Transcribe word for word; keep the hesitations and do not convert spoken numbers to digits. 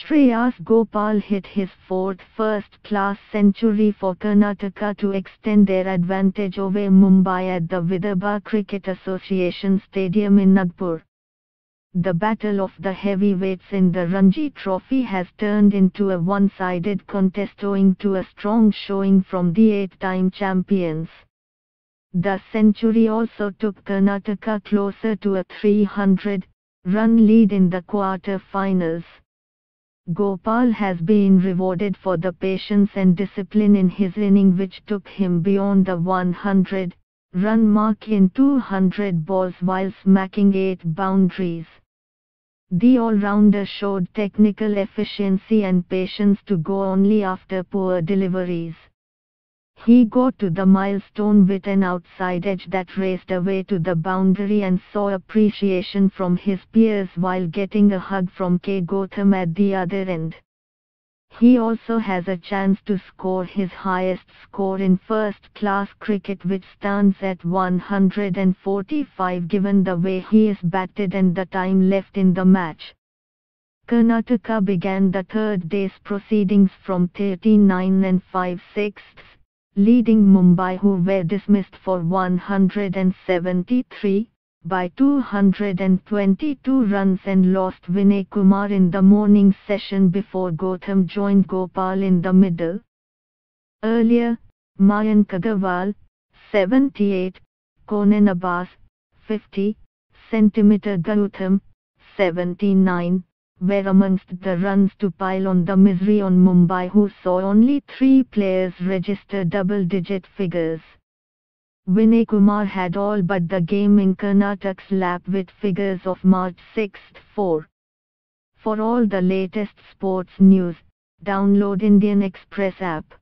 Shreyas Gopal hit his fourth first-class century for Karnataka to extend their advantage over Mumbai at the Vidarbha Cricket Association Stadium in Nagpur. The battle of the heavyweights in the Ranji Trophy has turned into a one-sided contest owing to a strong showing from the eight-time champions. The century also took Karnataka closer to a three hundred run lead in the quarter-finals. Gopal has been rewarded for the patience and discipline in his inning, which took him beyond the one hundred run mark in two hundred balls while smacking eight boundaries. The all-rounder showed technical efficiency and patience to go only after poor deliveries. He got to the milestone with an outside edge that raced away to the boundary and saw appreciation from his peers while getting a hug from K. Gautam at the other end. He also has a chance to score his highest score in first-class cricket, which stands at one hundred forty-five given the way he is batted and the time left in the match. Karnataka began the third day's proceedings from thirty-nine and five sixths. Leading Mumbai, who were dismissed for one hundred seventy-three, by two hundred twenty-two runs, and lost Vinay Kumar in the morning session before Gautam joined Gopal in the middle. Earlier, Mayank Agarwal, seventy-eight, Konan Abbas, fifty, Centimeter Gautam, seventy-nine, were amongst the runs to pile on the misery on Mumbai, who saw only three players register double-digit figures. Vinay Kumar had all but the game in Karnataka's lap with figures of March sixth four. For all the latest sports news, download Indian Express app.